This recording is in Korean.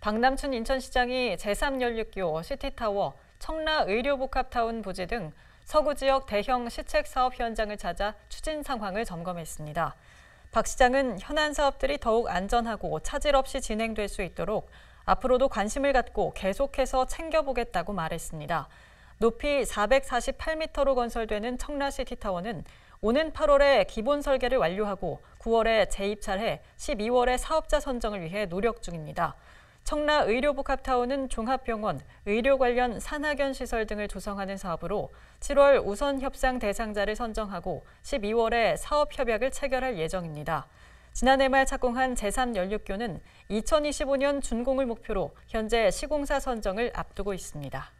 박남춘 인천시장이 제3연륙교, 시티타워, 청라의료복합타운 부지 등 서구 지역 대형 시책사업 현장을 찾아 추진 상황을 점검했습니다. 박 시장은 현안 사업들이 더욱 안전하고 차질 없이 진행될 수 있도록 앞으로도 관심을 갖고 계속해서 챙겨보겠다고 말했습니다. 높이 448m로 건설되는 청라시티타워는 오는 8월에 기본 설계를 완료하고 9월에 재입찰해 12월에 사업자 선정을 위해 노력 중입니다. 청라의료복합타운은 종합병원, 의료 관련 산학연 시설 등을 조성하는 사업으로 7월 우선 협상 대상자를 선정하고 12월에 사업 협약을 체결할 예정입니다. 지난해 말 착공한 제3연륙교는 2025년 준공을 목표로 현재 시공사 선정을 앞두고 있습니다.